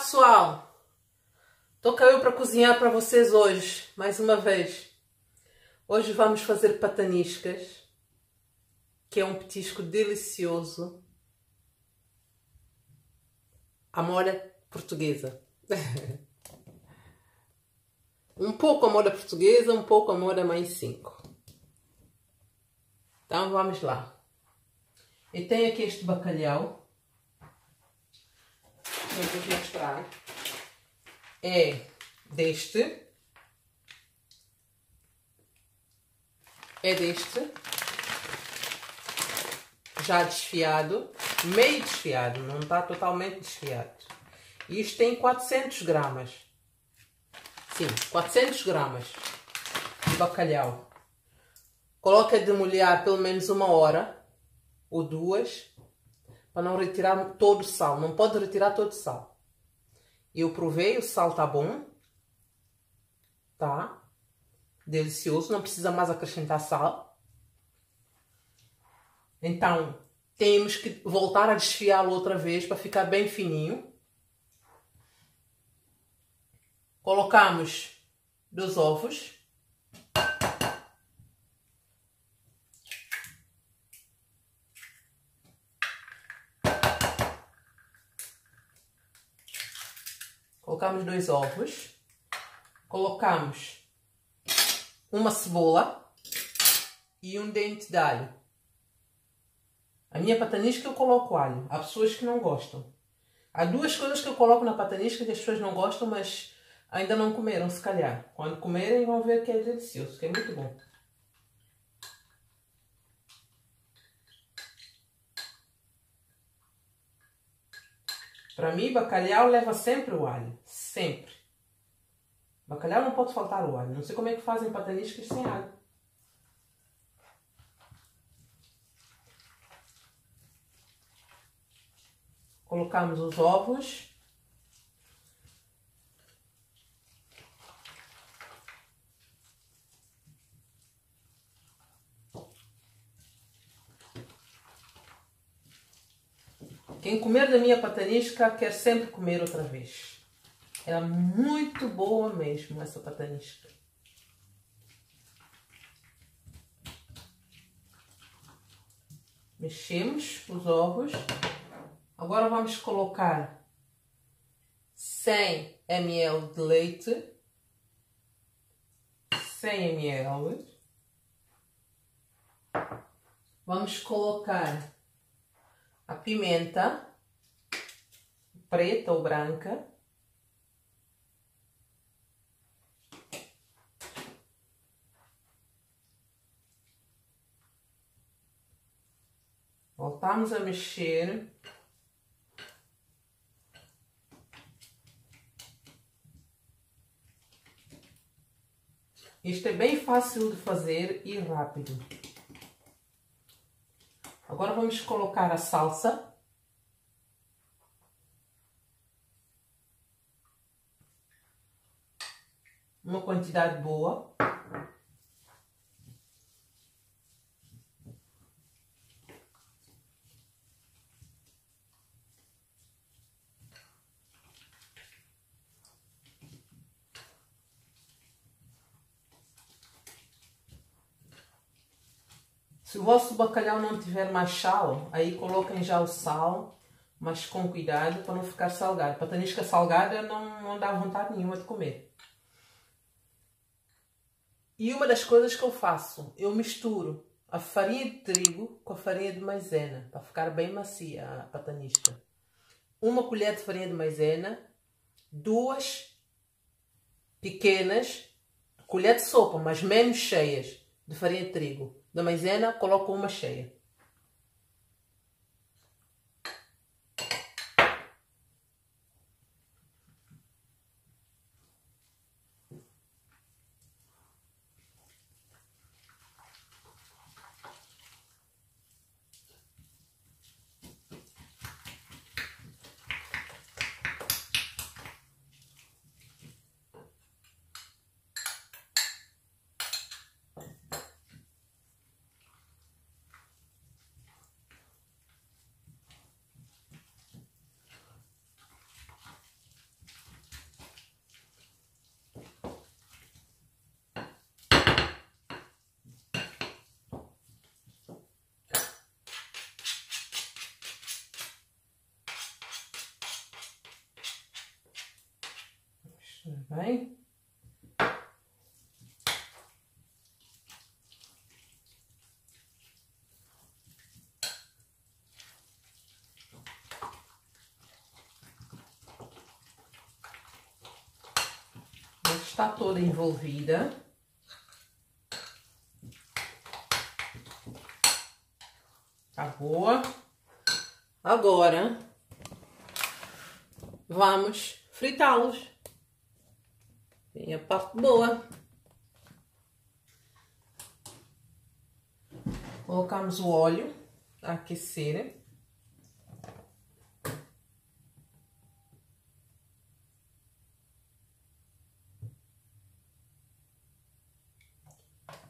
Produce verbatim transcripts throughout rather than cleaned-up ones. pessoal? Tô caiu para cozinhar para vocês hoje, mais uma vez. Hoje vamos fazer pataniscas, que é um petisco delicioso. À moda portuguesa. Um pouco à moda portuguesa, um pouco à moda Mãe cinco. Então vamos lá. Eu tenho aqui este bacalhau. Eu vou mostrar. É deste. É deste. Já desfiado. Meio desfiado. Não está totalmente desfiado. E isto tem quatrocentas gramas. Sim, quatrocentas gramas de bacalhau. Coloca de molhar pelo menos uma hora. Ou duas. Para não retirar todo o sal. Não pode retirar todo o sal. Eu provei, o sal tá bom. Tá? Delicioso. Não precisa mais acrescentar sal. Então, temos que voltar a desfiá-lo outra vez para ficar bem fininho. Colocamos dois ovos. Colocamos dois ovos, colocamos uma cebola e um dente de alho. A minha patanisca eu coloco alho, há pessoas que não gostam. Há duas coisas que eu coloco na patanisca que as pessoas não gostam, mas ainda não comeram, se calhar. Quando comerem vão ver que é delicioso, que é muito bom. Para mim, bacalhau leva sempre o alho. Sempre. Bacalhau não pode faltar o alho. Não sei como é que fazem pataniscas sem alho. Colocamos os ovos. Quem comer da minha patanisca quer sempre comer outra vez. Era muito boa mesmo essa patanisca. Mexemos os ovos. Agora vamos colocar cem mililitros de leite. cem mililitros. Vamos colocar a pimenta, preta ou branca. Voltamos a mexer. Isto é bem fácil de fazer e rápido. Agora vamos colocar a salsa. Uma quantidade boa. Se o vosso bacalhau não tiver mais sal, aí coloquem já o sal, mas com cuidado para não ficar salgado. Patanisca salgada não, não dá vontade nenhuma de comer. E uma das coisas que eu faço, eu misturo a farinha de trigo com a farinha de maizena, para ficar bem macia a patanisca. Uma colher de farinha de maizena, duas pequenas, colher de sopa, mas menos cheias, de farinha de trigo. Da maizena, coloco uma cheia. Vai. Está toda envolvida. Tá boa. Agora vamos fritá-los. Tem a parte boa. Colocamos o óleo a aquecer.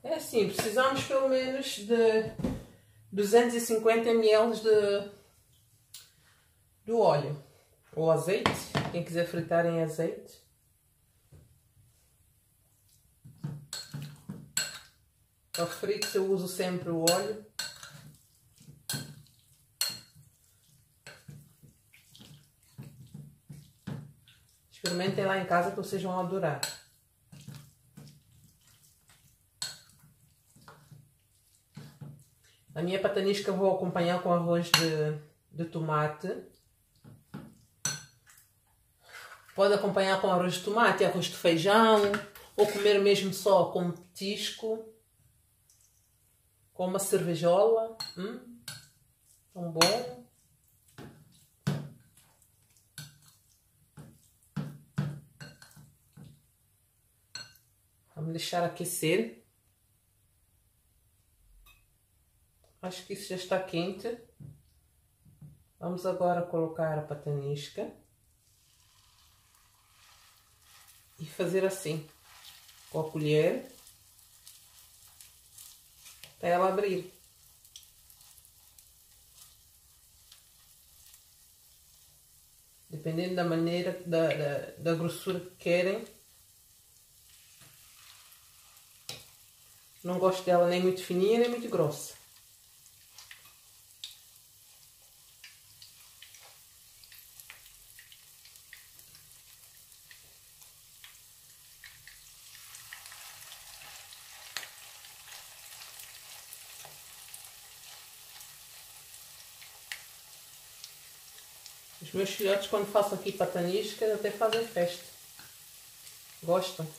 É assim, precisamos pelo menos de duzentos e cinquenta mililitros de, do óleo ou azeite, quem quiser fritar em azeite. Para fritos eu uso sempre o óleo. Experimentem lá em casa que vocês vão adorar. A minha patanisca eu vou acompanhar com arroz de, de tomate. Pode acompanhar com arroz de tomate, arroz de feijão, ou comer mesmo só com petisco, com uma cervejola. Hum, tão bom. Vamos deixar aquecer. Acho que isso já está quente. Vamos agora colocar a patanisca. E fazer assim, com a colher, até ela abrir. Dependendo da maneira, da, da, da grossura que querem. Não gosto dela nem muito fininha, nem muito grossa. Os meus filhotes, quando faço aqui pataniscas, até fazem festa. Gostam.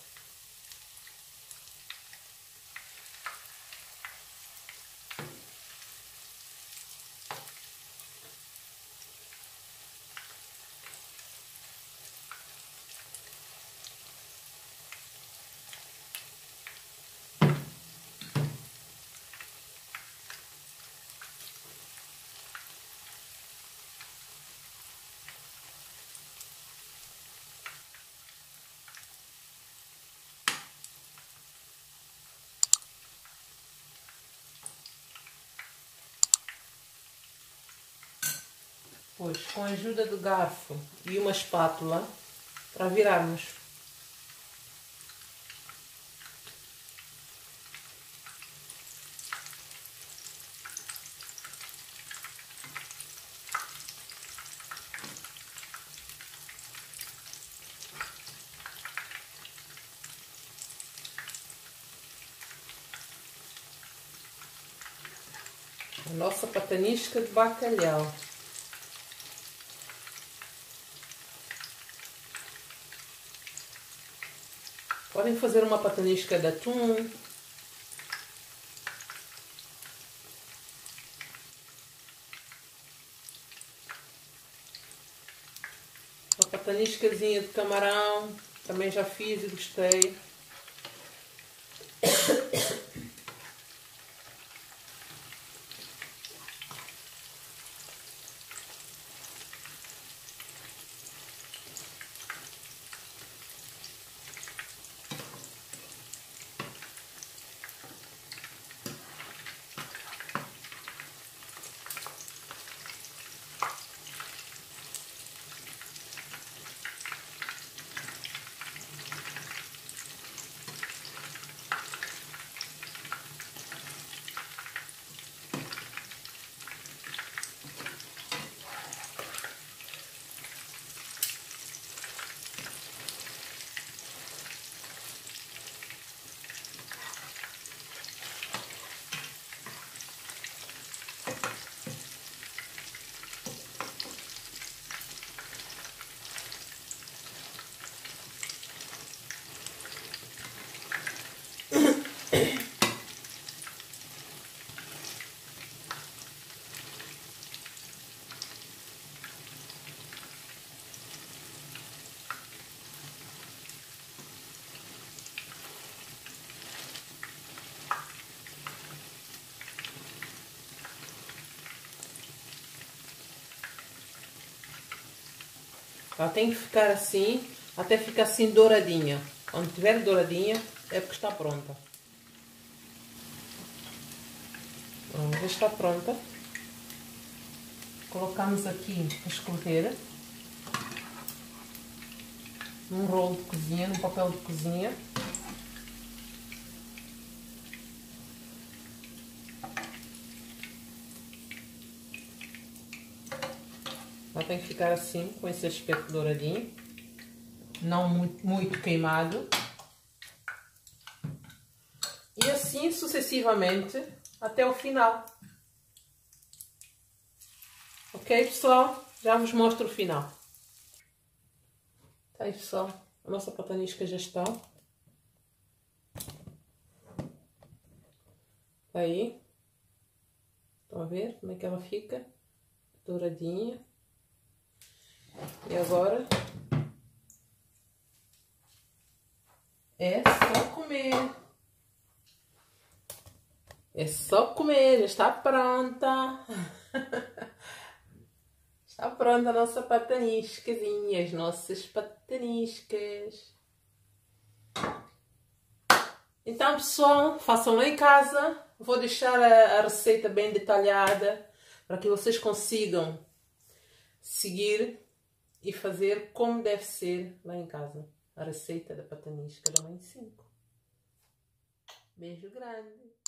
Pois, com a ajuda do garfo e uma espátula para virarmos. A nossa patanisca de bacalhau. Podem fazer uma patanisca de atum. Uma pataniscazinha de camarão. Também já fiz e gostei. Ela tem que ficar assim, até ficar assim douradinha. Quando tiver douradinha, é porque está pronta. Pronto, já está pronta. Colocamos aqui a escorrer num rolo de cozinha, num papel de cozinha. Ela tem que ficar assim, com esse aspecto douradinho, não muito, muito queimado. E assim sucessivamente até o final. Ok, pessoal? Já vos mostro o final. Tá aí, pessoal. A nossa patanisca já está. Tá aí. Estão a ver como é que ela fica? Douradinha. E agora é só comer. É só comer. Já está pronta. Está pronta a nossa pataniscazinha, as nossas pataniscas. Então, pessoal, façam lá em casa. Vou deixar a, a receita bem detalhada para que vocês consigam seguir e fazer como deve ser lá em casa. A receita da patanisca da Mãe cinco. Beijo grande!